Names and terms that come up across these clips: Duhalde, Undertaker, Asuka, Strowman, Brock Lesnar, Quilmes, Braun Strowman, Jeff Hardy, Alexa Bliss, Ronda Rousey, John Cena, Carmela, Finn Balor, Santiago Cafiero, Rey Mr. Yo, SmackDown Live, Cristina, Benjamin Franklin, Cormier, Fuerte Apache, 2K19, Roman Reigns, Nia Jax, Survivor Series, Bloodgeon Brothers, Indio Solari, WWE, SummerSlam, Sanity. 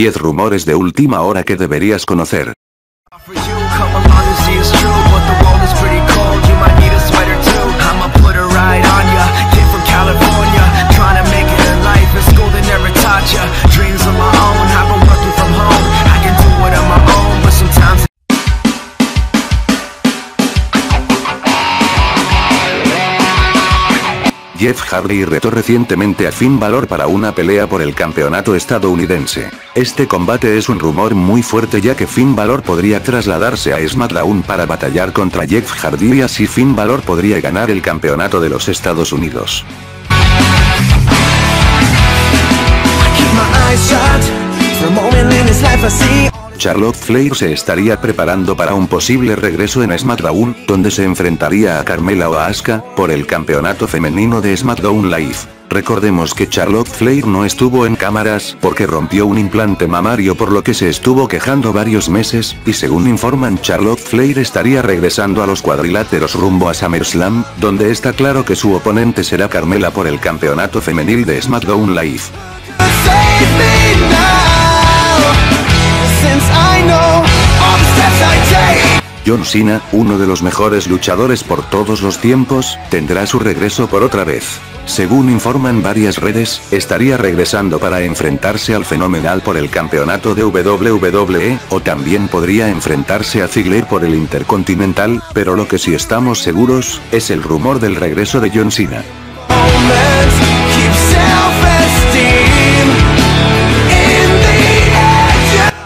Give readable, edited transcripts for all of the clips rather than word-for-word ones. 10 rumores de última hora que deberías conocer. Jeff Hardy retó recientemente a Finn Balor para una pelea por el campeonato estadounidense. Este combate es un rumor muy fuerte ya que Finn Balor podría trasladarse a SmackDown para batallar contra Jeff Hardy y así Finn Balor podría ganar el campeonato de los Estados Unidos. Charlotte Flair se estaría preparando para un posible regreso en SmackDown, donde se enfrentaría a Carmela o a Asuka, por el campeonato femenino de SmackDown Live. Recordemos que Charlotte Flair no estuvo en cámaras porque rompió un implante mamario por lo que se estuvo quejando varios meses, y según informan Charlotte Flair estaría regresando a los cuadriláteros rumbo a SummerSlam, donde está claro que su oponente será Carmela por el campeonato femenil de SmackDown Live. John Cena, uno de los mejores luchadores por todos los tiempos, tendrá su regreso por otra vez. Según informan varias redes, estaría regresando para enfrentarse al Fenomenal por el campeonato de WWE, o también podría enfrentarse a Ziggler por el Intercontinental, pero lo que sí estamos seguros, es el rumor del regreso de John Cena.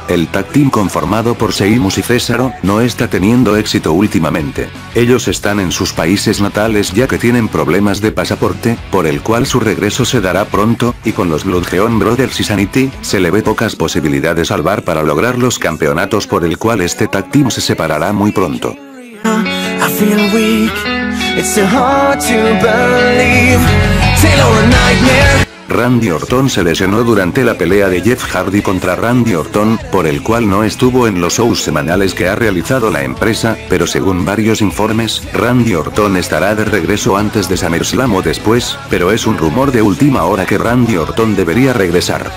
El tag team conformado por Seamus y Césaro no está teniendo éxito últimamente. Ellos están en sus países natales ya que tienen problemas de pasaporte, por el cual su regreso se dará pronto, y con los Bloodgeon Brothers y Sanity, se le ve pocas posibilidades al bar para lograr los campeonatos por el cual este tag team se separará muy pronto. Randy Orton se lesionó durante la pelea de Jeff Hardy contra Randy Orton, por el cual no estuvo en los shows semanales que ha realizado la empresa, pero según varios informes, Randy Orton estará de regreso antes de SummerSlam o después, pero es un rumor de última hora que Randy Orton debería regresar.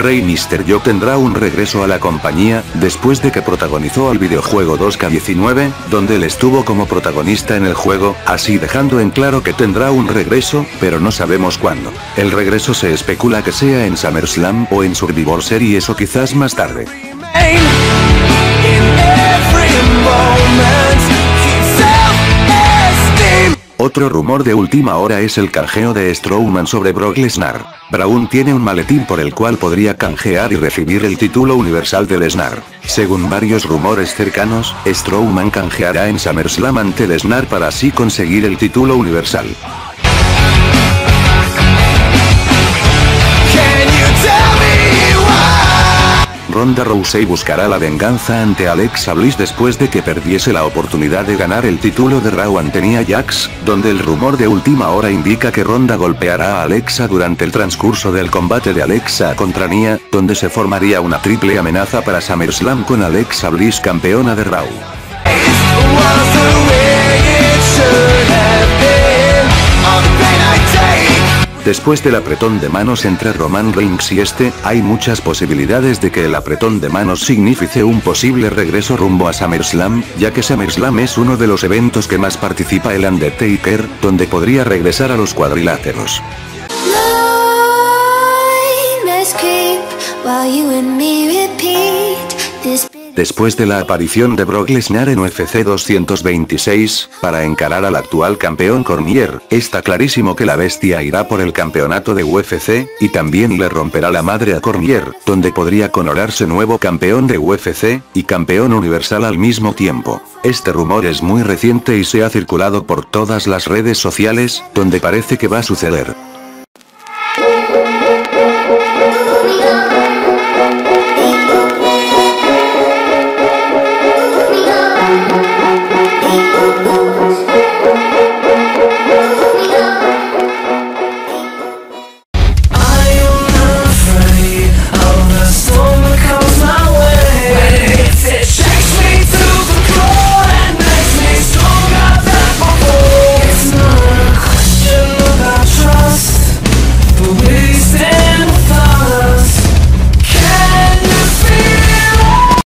Rey Mr. Yo tendrá un regreso a la compañía, después de que protagonizó al videojuego 2K19, donde él estuvo como protagonista en el juego, así dejando en claro que tendrá un regreso, pero no sabemos cuándo. El regreso se especula que sea en SummerSlam o en Survivor Series o quizás más tarde. Otro rumor de última hora es el canjeo de Strowman sobre Brock Lesnar. Braun tiene un maletín por el cual podría canjear y recibir el título universal de Lesnar. Según varios rumores cercanos, Strowman canjeará en SummerSlam ante Lesnar para así conseguir el título universal. Ronda Rousey buscará la venganza ante Alexa Bliss después de que perdiese la oportunidad de ganar el título de Raw ante Nia Jax, donde el rumor de última hora indica que Ronda golpeará a Alexa durante el transcurso del combate de Alexa contra Nia, donde se formaría una triple amenaza para SummerSlam con Alexa Bliss campeona de Raw. Después del apretón de manos entre Roman Reigns y este, hay muchas posibilidades de que el apretón de manos signifique un posible regreso rumbo a SummerSlam, ya que SummerSlam es uno de los eventos que más participa el Undertaker, donde podría regresar a los cuadriláteros. Después de la aparición de Brock Lesnar en UFC 226, para encarar al actual campeón Cormier, está clarísimo que la bestia irá por el campeonato de UFC, y también le romperá la madre a Cormier, donde podría coronarse nuevo campeón de UFC, y campeón universal al mismo tiempo. Este rumor es muy reciente y se ha circulado por todas las redes sociales, donde parece que va a suceder.